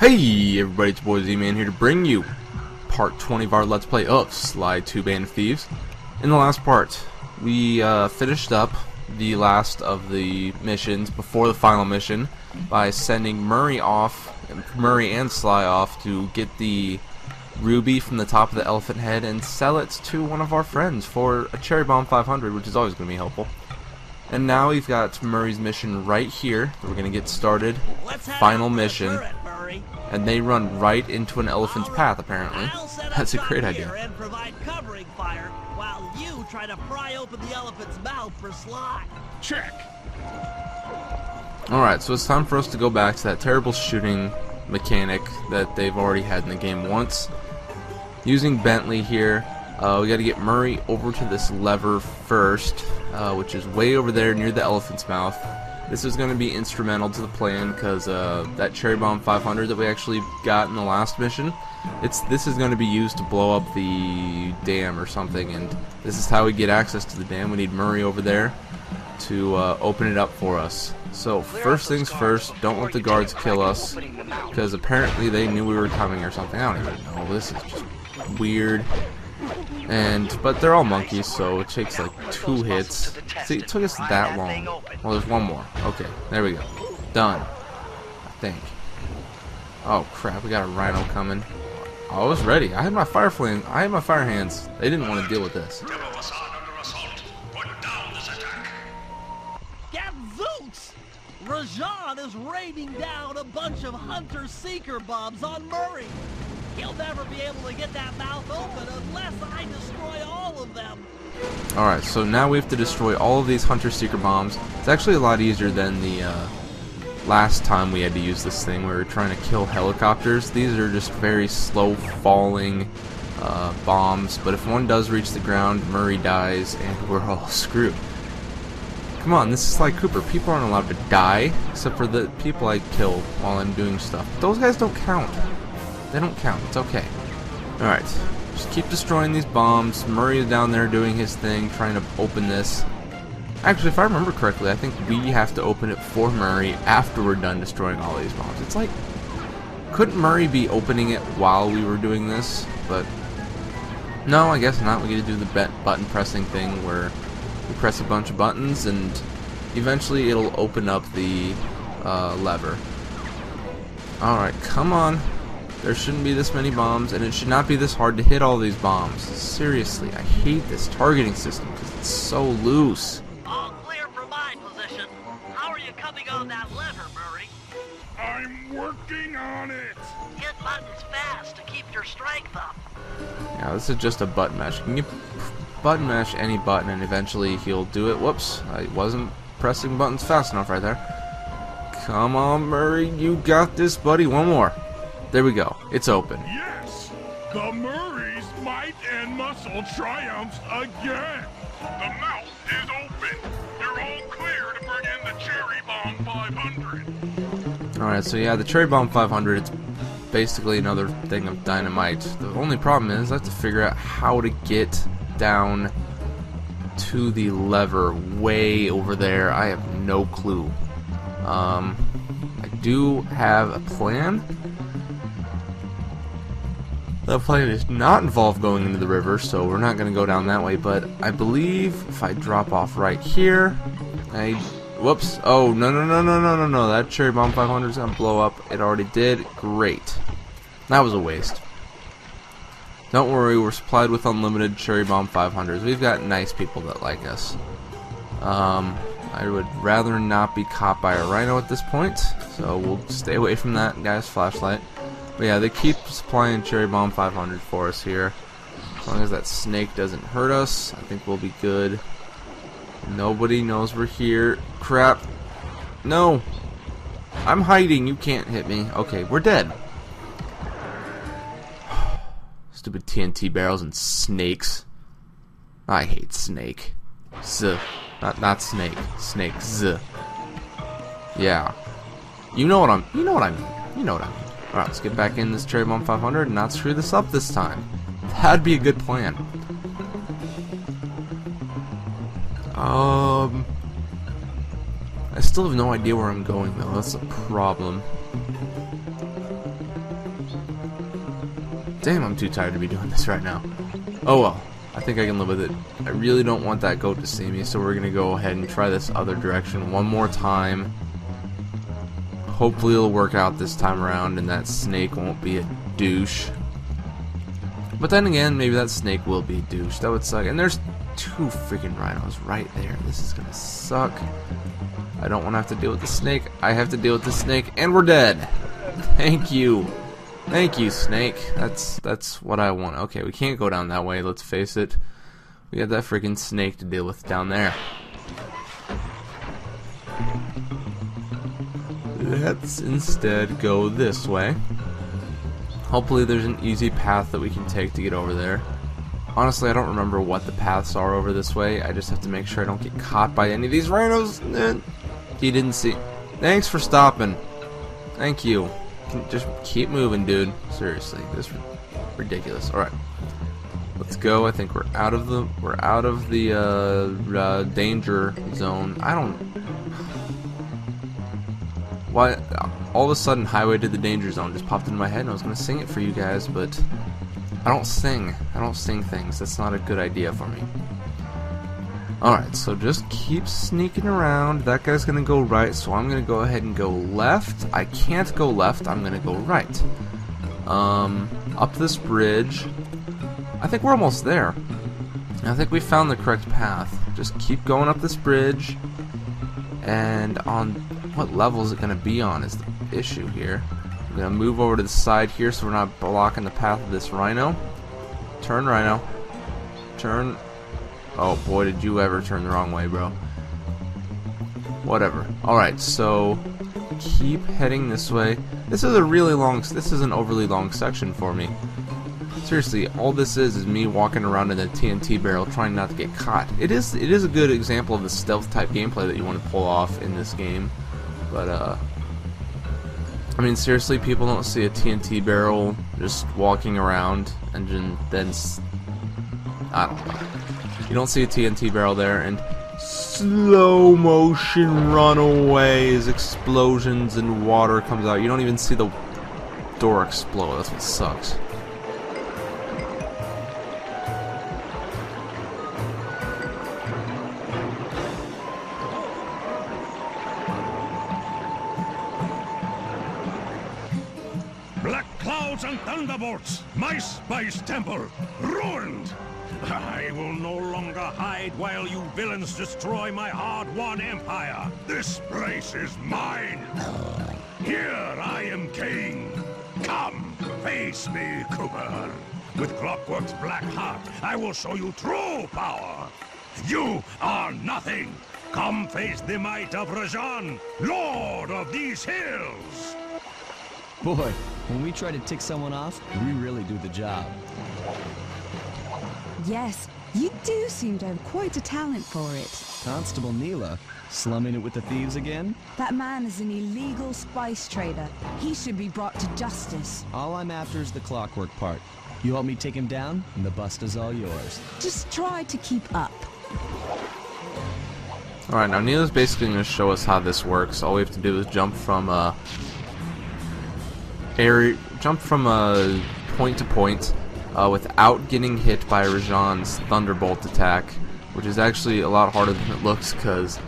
Hey everybody, it's Boy Z-Man here to bring you part 20 of our Let's Play of Sly 2: Band of Thieves. In the last part, we finished up the last of the missions before the final mission by sending Murray and Sly off to get the ruby from the top of the elephant head and sell it to one of our friends for a Cherry Bomb 500, which is always going to be helpful. And now we've got Murray's mission right here. We're going to get started. Final mission. And they run right into an elephant's path, apparently. That's a great idea. And provide covering fire while you try to pry open the elephant's mouth for Sly. Check. Alright, so it's time for us to go back to that terrible shooting mechanic that they've already had in the game once. Using Bentley here, we got to get Murray over to this lever first, which is way over there near the elephant's mouth. This is going to be instrumental to the plan because that Cherry Bomb 500 that we actually got in the last mission, this is going to be used to blow up the dam or something, and this is how we get access to the dam. We need Murray over there to open it up for us. So first things first, don't let the guards kill us because apparently they knew we were coming or something. I don't even know. This is just weird. But they're all monkeys, so it takes like 2 hits. See, it took us that long. Well, there's one more. Okay, there we go. Done. I think. Oh crap, we got a rhino coming. I was ready. I had my fire flame. I had my fire hands. They didn't want to deal with this. Gadzooks! Rajan is raining down a bunch of hunter-seeker bombs on Murray. He'll never be able to get that mouth open unless I destroy all of them. Alright, so now we have to destroy all of these hunter-seeker bombs. It's actually a lot easier than the last time we had to use this thing where we were trying to kill helicopters. These are just very slow-falling bombs, but if one does reach the ground, Murray dies and we're all screwed. Come on, this is Sly Cooper. People aren't allowed to die, except for the people I kill while I'm doing stuff. But those guys don't count. They don't count. It's okay. Alright. Just keep destroying these bombs. Murray is down there doing his thing, trying to open this. Actually, if I remember correctly, I think we have to open it for Murray after we're done destroying all these bombs. It's like, couldn't Murray be opening it while we were doing this? But, no, I guess not. We get to do the button pressing thing where we press a bunch of buttons and eventually it'll open up the lever. Alright, come on. There shouldn't be this many bombs, and it should not be this hard to hit all these bombs. Seriously, I hate this targeting system because it's so loose. All clear from my position. How are you coming on that lever, Murray? I'm working on it. Hit buttons fast to keep your strength up. Yeah, this is just a button mash. Can you button mash any button, and eventually he'll do it. Whoops, I wasn't pressing buttons fast enough right there. Come on, Murray, you got this, buddy. One more. There we go. It's open. Yes! The Murray's might and muscle triumphs again! The mouth is open! You're all clear to bring in the Cherry Bomb 500! Alright, so yeah, the Cherry Bomb 500, it's basically another thing of dynamite. The only problem is I have to figure out how to get down to the lever way over there. I have no clue. I do have a plan. The plan does not involve going into the river, so we're not going to go down that way, but I believe if I drop off right here, whoops, oh, no, that Cherry Bomb 500 is going to blow up. It already did. Great. That was a waste. Don't worry, we're supplied with unlimited Cherry Bomb 500s. We've got nice people that like us. I would rather not be caught by a rhino at this point, so we'll stay away from that guy's flashlight. But yeah, they keep supplying Cherry Bomb 500 for us here. As long as that snake doesn't hurt us, I think we'll be good. Nobody knows we're here. Crap. No. I'm hiding. You can't hit me. Okay, we're dead. Stupid TNT barrels and snakes. I hate snake. Z. Not snake. Snake. Z. Yeah. You know what I mean. Alright, let's get back in this Cherry Bomb 500 and not screw this up this time. That'd be a good plan. I still have no idea where I'm going though, that's a problem. Damn, I'm too tired to be doing this right now. Oh well, I think I can live with it. I really don't want that goat to see me, so we're gonna go ahead and try this other direction one more time. Hopefully it'll work out this time around and that snake won't be a douche. But then again, maybe that snake will be a douche. That would suck. And there's two freaking rhinos right there. This is gonna suck. I don't want to have to deal with the snake. I have to deal with the snake, and we're dead. Thank you. Thank you, snake. That's what I want. Okay, we can't go down that way, let's face it. We got that freaking snake to deal with down there. Let's instead go this way. Hopefully there's an easy path that we can take to get over there. Honestly, I don't remember what the paths are over this way. I just have to make sure I don't get caught by any of these rhinos. He didn't see. Thanks for stopping. Thank you. Just keep moving, dude. Seriously, this is ridiculous. All right, let's go. I think we're out of the danger zone. I don't. Why? All of a sudden, Highway to the Danger Zone just popped into my head, and I was gonna sing it for you guys, but. I don't sing things. That's not a good idea for me. Alright, so just keep sneaking around. That guy's gonna go right, so I'm gonna go ahead and go left. I can't go left, I'm gonna go right. Up this bridge. I think we're almost there. I think we found the correct path. Just keep going up this bridge. And on what level is it gonna be on is the issue here. I'm going to move over to the side here so we're not blocking the path of this rhino. Turn, rhino. Turn. Oh boy, did you ever turn the wrong way, bro. Whatever. Alright, so keep heading this way. This is an overly long section for me. Seriously, all this is me walking around in a TNT barrel trying not to get caught. It is a good example of the stealth type gameplay that you want to pull off in this game. But, I mean, seriously, people don't see a TNT barrel just walking around, and then I don't know. You don't see a TNT barrel there, and slow motion runaways, explosions, and water comes out. You don't even see the door explode. That's what sucks. Thunderbolts, my spice temple, ruined! I will no longer hide while you villains destroy my hard-won empire. This place is mine! Here I am king! Come, face me, Cooper! With Clockwork's black heart, I will show you true power! You are nothing! Come face the might of Rajan, lord of these hills! Boy, when we try to tick someone off, we really do the job. Yes, you do seem to have quite a talent for it. Constable Neyla, slumming it with the thieves again? That man is an illegal spice trader. He should be brought to justice. All I'm after is the clockwork part. You help me take him down, and the bust is all yours. Just try to keep up. Alright, now Neyla's basically going to show us how this works. All we have to do is jump from point to point without getting hit by Rajan's Thunderbolt attack, which is actually a lot harder than it looks because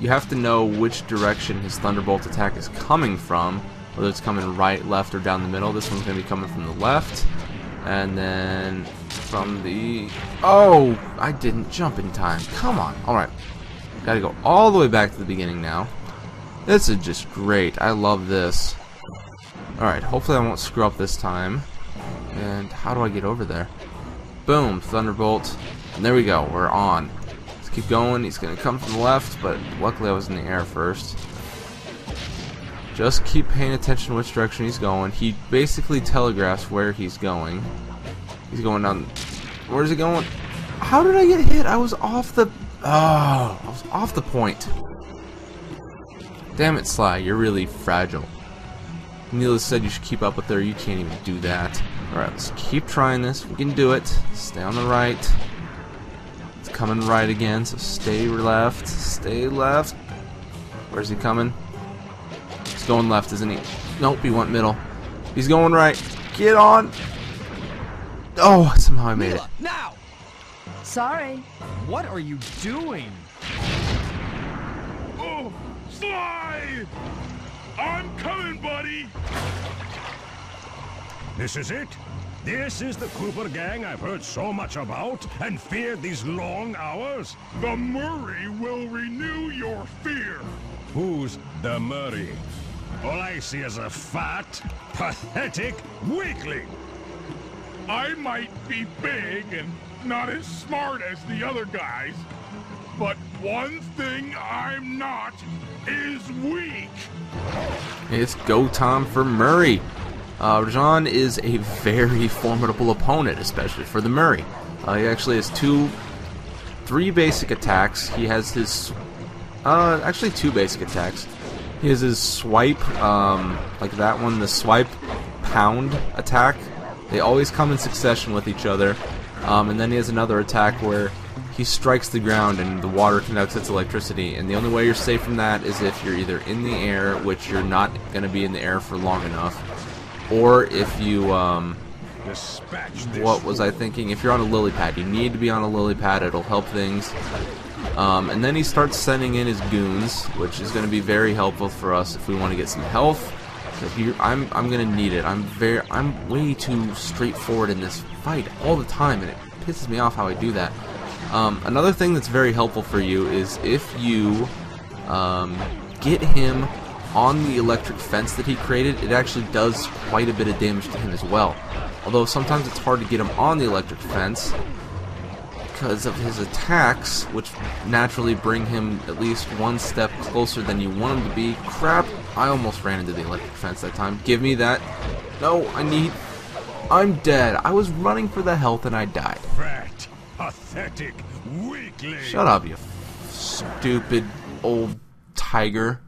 you have to know which direction his Thunderbolt attack is coming from, whether it's coming right, left, or down the middle. This one's going to be coming from the left, and then from the... Oh! I didn't jump in time. Come on. Alright. Gotta go all the way back to the beginning now. This is just great. I love this. Alright, hopefully I won't screw up this time. And how do I get over there? Boom, Thunderbolt. And there we go, we're on. Let's keep going, he's going to come from the left, but luckily I was in the air first. Just keep paying attention which direction he's going. He basically telegraphs where he's going. He's going down... Where's he going? How did I get hit? I was off the... Oh, I was off the point. Damn it, Sly, you're really fragile. Neyla said you should keep up with her. You can't even do that. Alright, let's keep trying this. We can do it. Stay on the right. It's coming right again, so stay left. Stay left. Where's he coming? He's going left, isn't he? Nope, he went middle. He's going right. Get on. Oh, somehow I made it. Now. Sorry. What are you doing? Oh, Sly! I'm coming, buddy. This is it. This is the Cooper gang I've heard so much about and feared these long hours. The Murray will renew your fear. Who's the Murray? All I see is a fat, pathetic weakling. I might be big and not as smart as the other guys, but one thing I'm not is weak. It's go time for Murray. Rajan is a very formidable opponent, especially for the Murray. He actually has three basic attacks. He has his actually two basic attacks. He has his swipe, like that one, the swipe pound attack. They always come in succession with each other. And then he has another attack where he strikes the ground and the water conducts its electricity, and the only way you're safe from that is if you're either in the air, which you're not going to be in the air for long enough, or if you, what was I thinking? If you're on a lily pad, you need to be on a lily pad, it'll help things. And then he starts sending in his goons, which is going to be very helpful for us if we want to get some health. I'm gonna need it. I'm way too straightforward in this fight all the time, and it pisses me off how I do that. Another thing that's very helpful for you is if you get him on the electric fence that he created, it actually does quite a bit of damage to him as well. Although sometimes it's hard to get him on the electric fence because of his attacks, which naturally bring him at least one step closer than you want him to be. Crap, I almost ran into the electric fence that time. Give me that. No, I'm dead. I was running for the health and I died. Fat, pathetic weakling. Shut up, you stupid old tiger.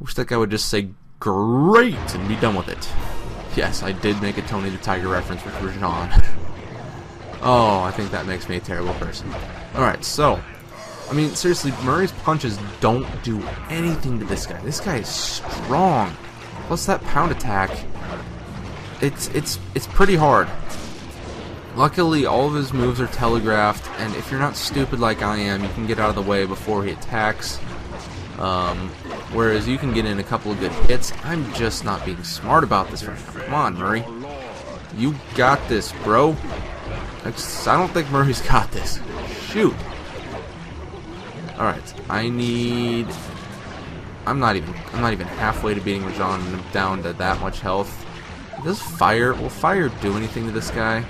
Wish that guy would just say great and be done with it. Yes, I did make a Tony the Tiger reference with Rajan. Oh, I think that makes me a terrible person. Alright, so, I mean, seriously, Murray's punches don't do anything to this guy. This guy is strong. Plus that pound attack, it's pretty hard. Luckily, all of his moves are telegraphed, and if you're not stupid like I am, you can get out of the way before he attacks. Whereas you can get in a couple of good hits. I'm just not being smart about this right now. Come on, Murray. You got this, bro. I don't think Murray's got this. Shoot. Alright, I'm not even halfway to beating Rajan, and I'm down to that much health. Will fire do anything to this guy?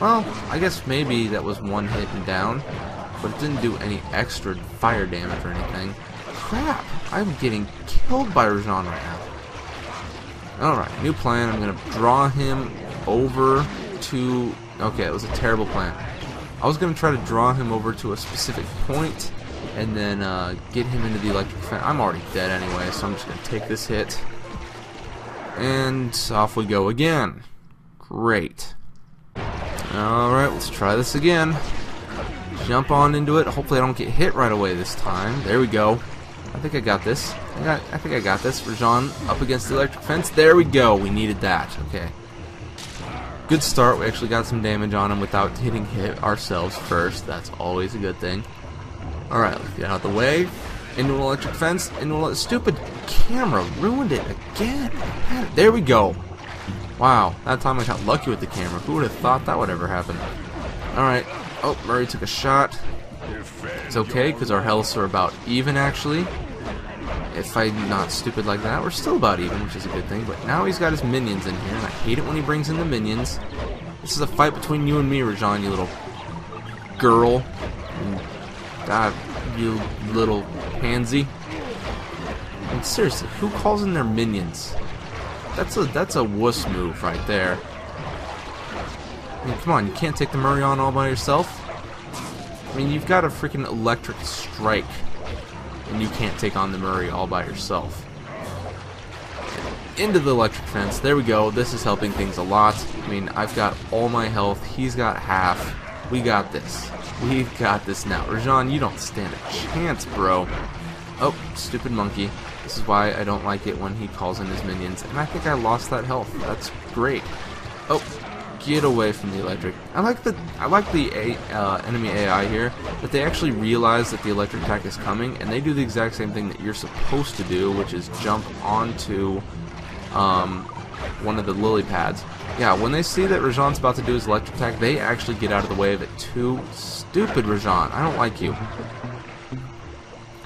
Well, I guess maybe that was one hit and down, but it didn't do any extra fire damage or anything. Crap, I'm getting killed by Rajan right now. Alright, new plan. I'm gonna draw him over to... Okay, it was a terrible plan. I was going to try to draw him over to a specific point and then get him into the electric fence. I'm already dead anyway, so I'm just going to take this hit. And off we go again. Great. Alright, let's try this again. Jump on into it. Hopefully I don't get hit right away this time. There we go. I think I got this. I think I got this. Rajan up against the electric fence. There we go. We needed that. Okay. Good start. We actually got some damage on him without hitting ourselves first. That's always a good thing. Alright, let's get out of the way. Into an electric fence. Into a stupid camera. Ruined it again. There we go. Wow, that time I got lucky with the camera. Who would have thought that would ever happen? Alright. Oh, Murray took a shot. It's okay, because our healths are about even, actually. If I'm not stupid like that, we're still about even, which is a good thing. But now he's got his minions in here, and I hate it when he brings in the minions. This is a fight between you and me, Rajan, you little girl. God, you little pansy. I mean, seriously, who calls in their minions? That's a wuss move right there. I mean, come on, you can't take the Murray on all by yourself. I mean, you've got a freaking electric strike, and you can't take on the Murray all by yourself. Into the electric fence. There we go. This is helping things a lot. I mean, I've got all my health. He's got half. We got this. We've got this now. Rajan, you don't stand a chance, bro. Oh, stupid monkey. This is why I don't like it when he calls in his minions. And I think I lost that health. That's great. Oh, get away from the electric. I like the enemy AI here, that they actually realize that the electric attack is coming, and they do the exact same thing that you're supposed to do, which is jump onto one of the lily pads. Yeah, when they see that Rajan's about to do his electric attack, they actually get out of the way of it too. Stupid Rajan, I don't like you.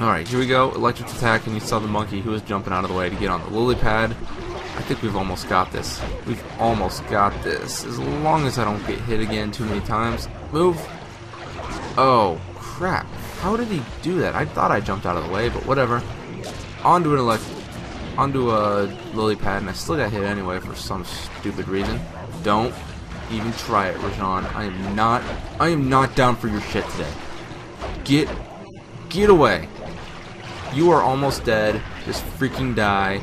Alright, here we go, electric attack, and you saw the monkey who was jumping out of the way to get on the lily pad. I think we've almost got this. We've almost got this. As long as I don't get hit again too many times. Move. Oh, crap. How did he do that? I thought I jumped out of the way, but whatever. Onto a lily pad, and I still got hit anyway for some stupid reason. Don't even try it, Rajan. I am not down for your shit today. Get away. You are almost dead. Just freaking die.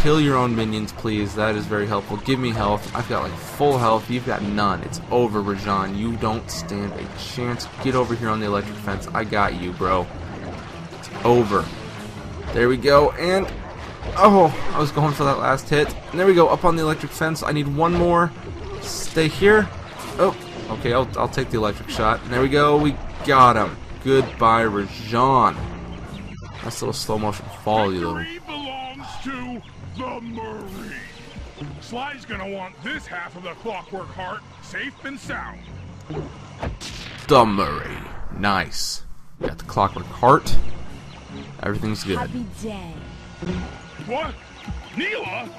Kill your own minions, please. That is very helpful. Give me health. I've got like full health. You've got none. It's over, Rajan. You don't stand a chance. Get over here on the electric fence. I got you, bro. It's over. There we go. And oh, I was going for that last hit. And there we go. Up on the electric fence. I need one more. Stay here. Oh, okay. I'll take the electric shot. And there we go. We got him. Goodbye, Rajan. Nice little slow motion fall, you little. The Murray. Sly's gonna want this half of the Clockwork Heart safe and sound. The Murray. Nice. Got the Clockwork Heart. Everything's good. Happy day. What? Neyla?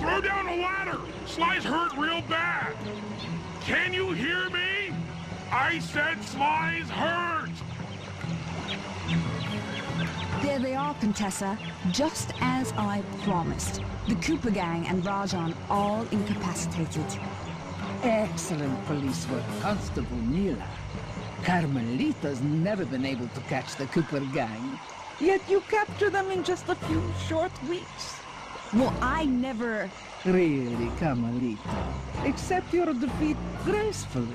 Throw down a ladder. Sly's hurt real bad. Can you hear me? I said Sly's hurt. There they are, Contessa, just as I promised. The Cooper gang and Rajan all incapacitated. Excellent police work, Constable Neyla. Carmelita's never been able to catch the Cooper gang. Yet you capture them in just a few short weeks. Well, I never... Really, Carmelita, accept your defeat gracefully.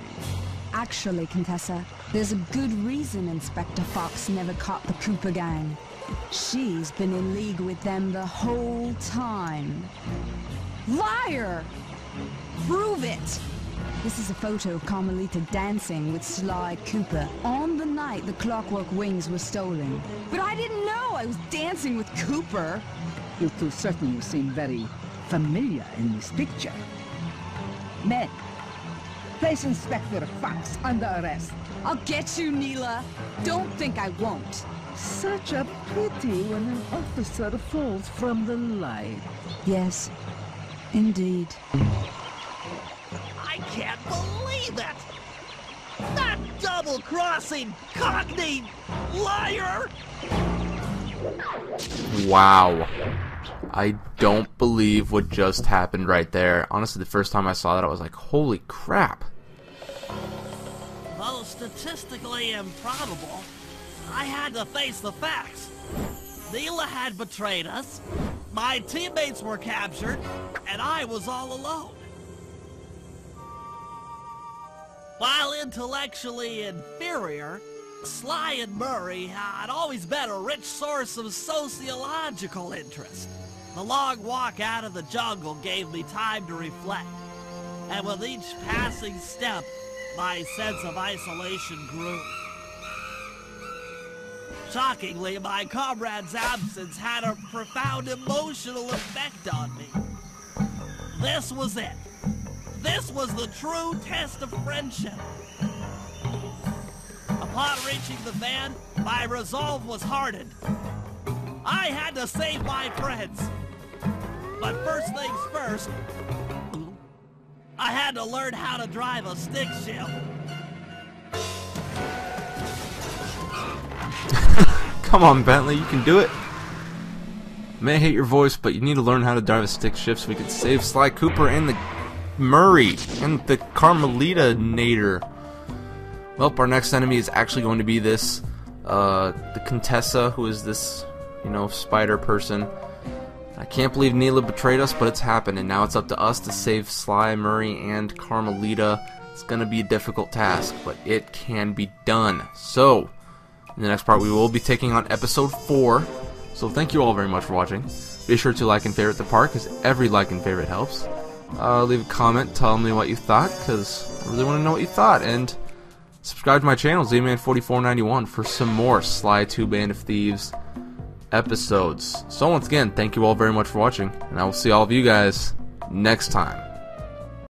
Actually, Contessa, there's a good reason Inspector Fox never caught the Cooper gang. She's been in league with them the whole time. Liar! Prove it! This is a photo of Carmelita dancing with Sly Cooper on the night the Clockwork Wings were stolen. But I didn't know I was dancing with Cooper! You two certainly seem very familiar in this picture. Men, place Inspector Fox under arrest. I'll get you, Neyla. Don't think I won't. Such a pity when an officer falls from the light. Yes, indeed. I can't believe it! That double-crossing, cockney liar! Wow. I don't believe what just happened right there. Honestly, the first time I saw that, I was like, holy crap. Though statistically improbable, I had to face the facts. Neyla had betrayed us, my teammates were captured, and I was all alone. While intellectually inferior, Sly and Murray had always been a rich source of sociological interest. The long walk out of the jungle gave me time to reflect, and with each passing step, my sense of isolation grew. Shockingly, my comrade's absence had a profound emotional effect on me. This was it. This was the true test of friendship. Upon reaching the van, my resolve was hardened. I had to save my friends. But first things first, I had to learn how to drive a stick shift. Come on, Bentley, you can do it. May hate your voice, but you need to learn how to drive a stick shift so we can save Sly Cooper and the Murray and the Carmelita Nader. Well, our next enemy is actually going to be this, the Contessa, who is this, you know, spider person. I can't believe Neyla betrayed us, but it's happened, and now it's up to us to save Sly, Murray, and Carmelita. It's going to be a difficult task, but it can be done. So, in the next part, we will be taking on episode 4. So thank you all very much for watching. Be sure to like and favorite the part, because every like and favorite helps. Leave a comment telling me what you thought, because I really want to know what you thought. And subscribe to my channel, Z-Man4491, for some more Sly 2 Band of Thieves episodes. So once again, thank you all very much for watching, and I will see all of you guys next time.